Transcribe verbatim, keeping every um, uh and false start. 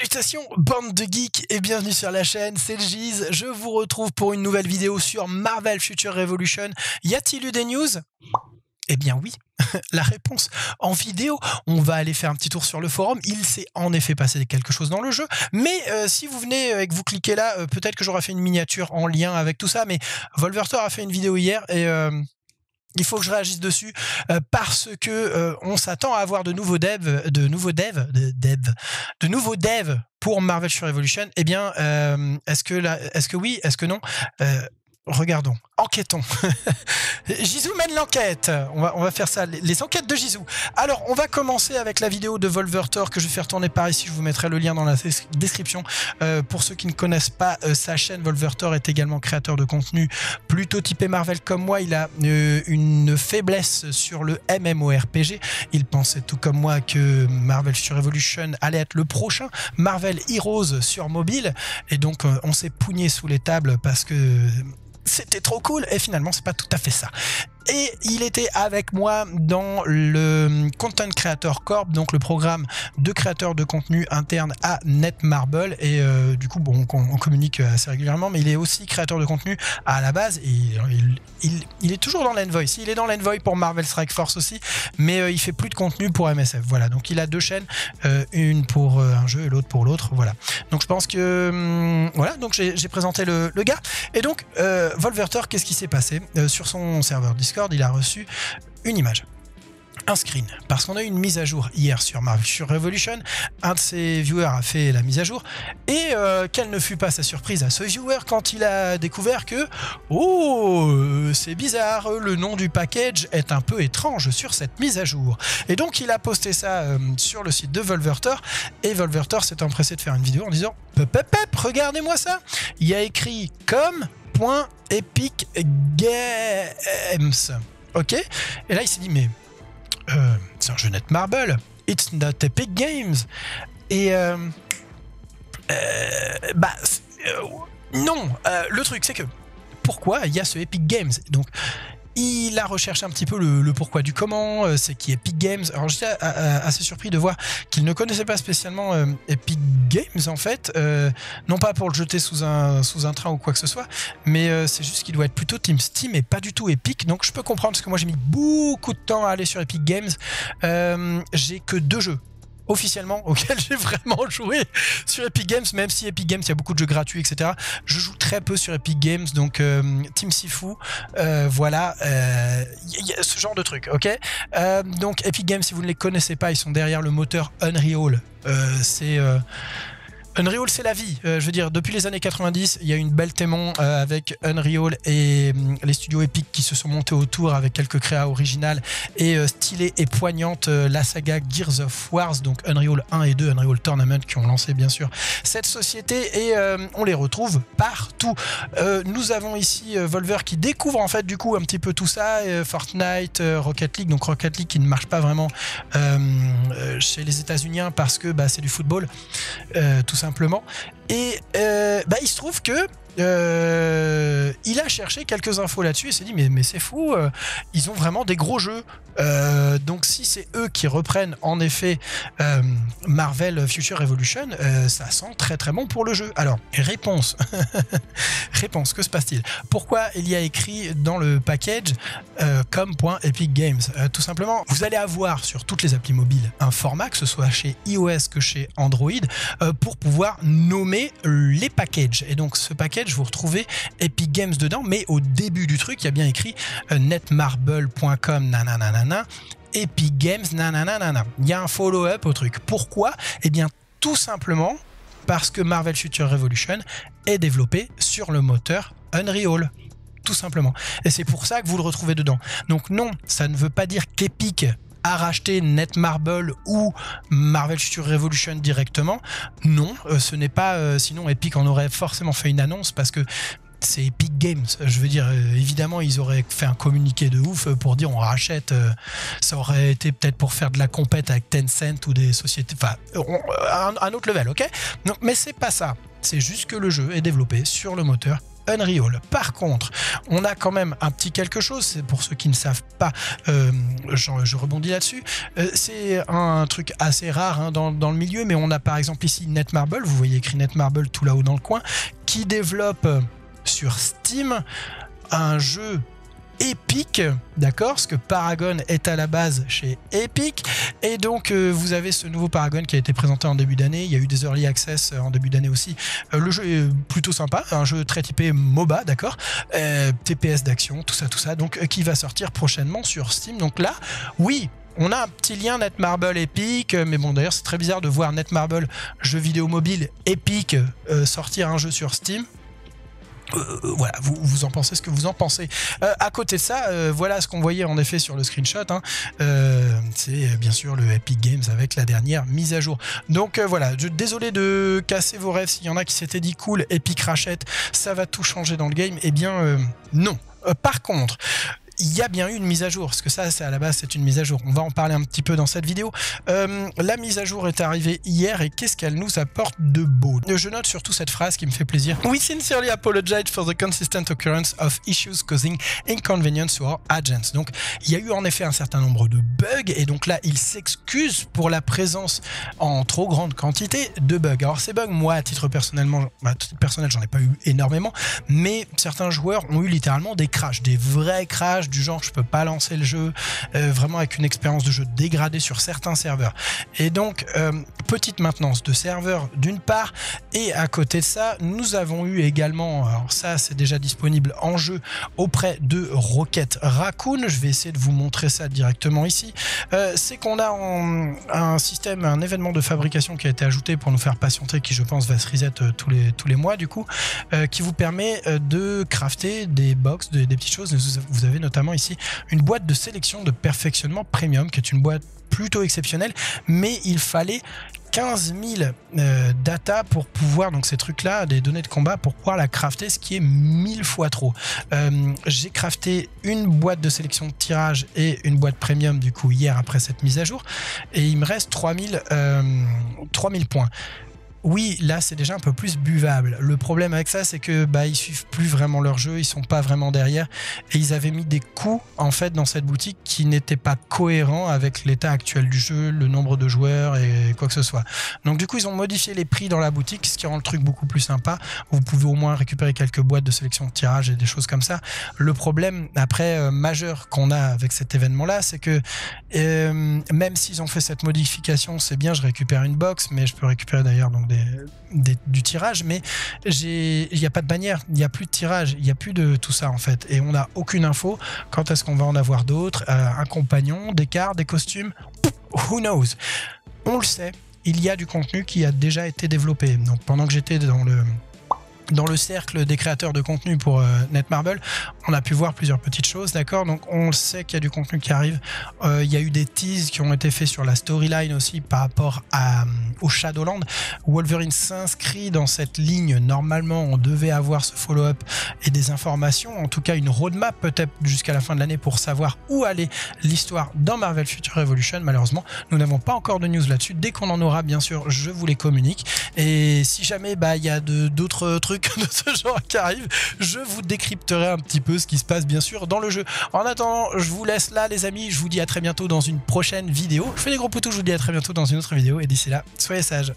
Salutations bande de geeks et bienvenue sur la chaîne, c'est le Gize, je vous retrouve pour une nouvelle vidéo sur Marvel Future Revolution. Y a-t-il eu des news ? Eh bien oui, la réponse en vidéo. On va aller faire un petit tour sur le forum. Il s'est en effet passé quelque chose dans le jeu. Mais euh, si vous venez et que vous cliquez là, euh, peut-être que j'aurai fait une miniature en lien avec tout ça. Mais Wolverter a fait une vidéo hier et... Euh il faut que je réagisse dessus euh, parce que euh, on s'attend à avoir de nouveaux devs, de nouveaux devs, de devs, de nouveaux devs pour Marvel Future Revolution. Eh bien, euh, est-ce que là, est-ce que oui, est-ce que non euh, Regardons, enquêtons. Gizou mène l'enquête. On va, on va faire ça, les, les enquêtes de Gizou. Alors, on va commencer avec la vidéo de Wolverter que je vais faire tourner par ici. Je vous mettrai le lien dans la description. Euh, pour ceux qui ne connaissent pas euh, sa chaîne, Wolverter est également créateur de contenu plutôt typé Marvel comme moi. Il a euh, une faiblesse sur le MMORPG. Il pensait tout comme moi que Marvel Future Revolution allait être le prochain Marvel Heroes sur mobile. Et donc, euh, on s'est pougné sous les tables parce que... c'était trop cool et finalement c'est pas tout à fait ça. Et il était avec moi dans le Content Creator Corp, donc le programme de créateurs de contenu interne à Netmarble. Et euh, du coup, bon, on, on communique assez régulièrement, mais il est aussi créateur de contenu à la base. Et il, il, il est toujours dans l'Envoy. Il est dans l'Envoy pour Marvel Strike Force aussi, mais euh, il fait plus de contenu pour M S F. Voilà, donc il a deux chaînes, euh, une pour euh, un jeu et l'autre pour l'autre. Voilà. Donc je pense que euh, voilà. Donc j'ai présenté le, le gars. Et donc euh, Wolverter, qu'est-ce qui s'est passé euh, sur son serveur Discord? Il a reçu une image, un screen, parce qu'on a eu une mise à jour hier sur Marvel Future Revolution. Un de ses viewers a fait la mise à jour et euh, quelle ne fut pas sa surprise à ce viewer quand il a découvert que oh euh, c'est bizarre, le nom du package est un peu étrange sur cette mise à jour. Et donc il a posté ça euh, sur le site de Wolverter et Wolverter s'est empressé de faire une vidéo en disant pep pep pep, regardez-moi ça. Il y a écrit comme point Epic Games, ok. Et là il s'est dit mais euh, c'est un jeu Netmarble, it's not Epic Games. Et euh, euh, bah euh, non, euh, le truc c'est que pourquoi il y a ce Epic Games? Donc il a recherché un petit peu le, le pourquoi du comment, euh, c'est qui Epic Games. Alors j'étais assez surpris de voir qu'il ne connaissait pas spécialement euh, Epic Games en fait, euh, non pas pour le jeter sous un, sous un train ou quoi que ce soit, mais euh, c'est juste qu'il doit être plutôt Team Steam et pas du tout Epic, donc je peux comprendre parce que moi j'ai mis beaucoup de temps à aller sur Epic Games, euh, j'ai que deux jeux officiellement auquel j'ai vraiment joué sur Epic Games, même si Epic Games il y a beaucoup de jeux gratuits etc, je joue très peu sur Epic Games, donc euh, Team Sifu euh, voilà euh, y a ce genre de truc, ok. Euh, donc Epic Games si vous ne les connaissez pas, ils sont derrière le moteur Unreal, euh, c'est euh, Unreal c'est la vie, euh, je veux dire depuis les années quatre-vingt-dix il y a une belle témon euh, avec Unreal et euh, les studios Epic qui se sont montés autour avec quelques créas originales et euh, stylées et poignantes, euh, la saga Gears of Wars, donc Unreal un et deux, Unreal Tournament qui ont lancé bien sûr cette société et euh, on les retrouve partout. Euh, nous avons ici euh, Wolver qui découvre en fait du coup un petit peu tout ça, euh, Fortnite, euh, Rocket League, donc Rocket League qui ne marche pas vraiment euh, chez les États-Unis parce que bah, c'est du football, euh, tout ça simplement. Et euh, bah, il se trouve que euh, il a cherché quelques infos là-dessus et s'est dit mais, mais c'est fou, euh, ils ont vraiment des gros jeux. Euh, donc si c'est eux qui reprennent en effet euh, Marvel Future Revolution, euh, ça sent très très bon pour le jeu. Alors réponse, réponse, que se passe-t-il? Pourquoi il y a écrit dans le package euh, comme point Epic Games? euh, Tout simplement, vous allez avoir sur toutes les applis mobiles un format, que ce soit chez iOS que chez Android, euh, pour pouvoir nommer les packages. Et donc ce package, vous retrouvez Epic Games dedans, mais au début du truc, il y a bien écrit euh, netmarble point com nanana. Epic Games, nanana, nanana. Il y a un follow-up au truc. Pourquoi? Eh bien, tout simplement parce que Marvel Future Revolution est développé sur le moteur Unreal. Tout simplement. Et c'est pour ça que vous le retrouvez dedans. Donc non, ça ne veut pas dire qu'Epic a racheté Netmarble ou Marvel Future Revolution directement. Non, ce n'est pas... Euh, sinon, Epic en aurait forcément fait une annonce parce que c'est Epic Games, je veux dire, euh, évidemment ils auraient fait un communiqué de ouf pour dire on rachète, euh, ça aurait été peut-être pour faire de la compète avec Tencent ou des sociétés, enfin un, un autre level, ok. Non, mais c'est pas ça, c'est juste que le jeu est développé sur le moteur Unreal. Par contre, on a quand même un petit quelque chose, c'est pour ceux qui ne savent pas, euh, je, je rebondis là-dessus, euh, c'est un truc assez rare hein, dans, dans le milieu, mais on a par exemple ici Netmarble, vous voyez écrit Netmarble tout là-haut dans le coin, qui développe sur Steam un jeu Epic, d'accord, parce que Paragon est à la base chez Epic, et donc euh, vous avez ce nouveau Paragon qui a été présenté en début d'année. Il y a eu des early access en début d'année aussi. Euh, le jeu est plutôt sympa, un jeu très typé MOBA, d'accord, euh, T P S d'action, tout ça, tout ça, donc euh, qui va sortir prochainement sur Steam. Donc là, oui, on a un petit lien Netmarble Epic, mais bon, d'ailleurs c'est très bizarre de voir Netmarble jeu vidéo mobile Epic euh, sortir un jeu sur Steam. Euh, voilà, vous, vous en pensez ce que vous en pensez. Euh, à côté de ça, euh, voilà ce qu'on voyait en effet sur le screenshot. Hein. Euh, c'est bien sûr le Epic Games avec la dernière mise à jour. Donc euh, voilà, je, désolé de casser vos rêves. S'il y en a qui s'étaient dit cool, Epic rachète, ça va tout changer dans le game. Eh bien euh, non. Euh, par contre, il y a bien eu une mise à jour, parce que ça, c'est à la base, c'est une mise à jour. On va en parler un petit peu dans cette vidéo. Euh, la mise à jour est arrivée hier, et qu'est-ce qu'elle nous apporte de beau? Je note surtout cette phrase qui me fait plaisir. We sincerely apologize for the consistent occurrence of issues causing inconvenience to our agents. Donc, il y a eu en effet un certain nombre de bugs, et donc là, ils s'excusent pour la présence en trop grande quantité de bugs. Alors, ces bugs, moi, à titre personnellement, à titre personnel, j'en ai pas eu énormément, mais certains joueurs ont eu littéralement des crashs, des vrais crashs, du genre je peux pas lancer le jeu, euh, vraiment avec une expérience de jeu dégradée sur certains serveurs. Et donc euh, petite maintenance de serveurs d'une part, et à côté de ça nous avons eu également, alors ça c'est déjà disponible en jeu auprès de Rocket Raccoon, je vais essayer de vous montrer ça directement ici, euh, c'est qu'on a en, un système, un événement de fabrication qui a été ajouté pour nous faire patienter, qui je pense va se reset tous les, tous les mois du coup, euh, qui vous permet de crafter des box, des, des petites choses. Vous avez notamment ici une boîte de sélection de perfectionnement premium qui est une boîte plutôt exceptionnelle, mais il fallait quinze mille euh, data pour pouvoir, donc ces trucs là, des données de combat pour pouvoir la crafter, ce qui est mille fois trop. Euh, j'ai crafté une boîte de sélection de tirage et une boîte premium du coup hier après cette mise à jour, et il me reste trois mille points. Oui, là c'est déjà un peu plus buvable. Le problème avec ça, c'est que bah ils suivent plus vraiment leur jeu, ils sont pas vraiment derrière, et ils avaient mis des coûts en fait dans cette boutique qui n'étaient pas cohérents avec l'état actuel du jeu, le nombre de joueurs et quoi que ce soit. Donc du coup ils ont modifié les prix dans la boutique, ce qui rend le truc beaucoup plus sympa. Vous pouvez au moins récupérer quelques boîtes de sélection de tirage et des choses comme ça. Le problème après euh, majeur qu'on a avec cet événement là, c'est que euh, même s'ils ont fait cette modification, c'est bien, je récupère une box, mais je peux récupérer d'ailleurs donc des Des, du tirage, mais il n'y a pas de bannière, il n'y a plus de tirage, il n'y a plus de tout ça en fait, et on n'a aucune info quant à ce qu'on va en avoir d'autres, euh, un compagnon, des cartes, des costumes, who knows. On le sait, il y a du contenu qui a déjà été développé. Donc pendant que j'étais dans le dans le cercle des créateurs de contenu pour euh, Netmarble, on a pu voir plusieurs petites choses, d'accord. Donc on sait qu'il y a du contenu qui arrive. Il euh, y a eu des teases qui ont été faits sur la storyline aussi par rapport à, euh, au Shadowland. Wolverine s'inscrit dans cette ligne. Normalement, on devait avoir ce follow-up et des informations, en tout cas une roadmap peut-être jusqu'à la fin de l'année pour savoir où aller l'histoire dans Marvel Future Revolution. Malheureusement, nous n'avons pas encore de news là-dessus. Dès qu'on en aura, bien sûr, je vous les communique. Et si jamais bah, y a d'autres trucs de ce genre qui arrive, je vous décrypterai un petit peu ce qui se passe bien sûr dans le jeu. En attendant, je vous laisse là les amis, je vous dis à très bientôt dans une prochaine vidéo. Je fais des gros poutous, je vous dis à très bientôt dans une autre vidéo, et d'ici là, soyez sages.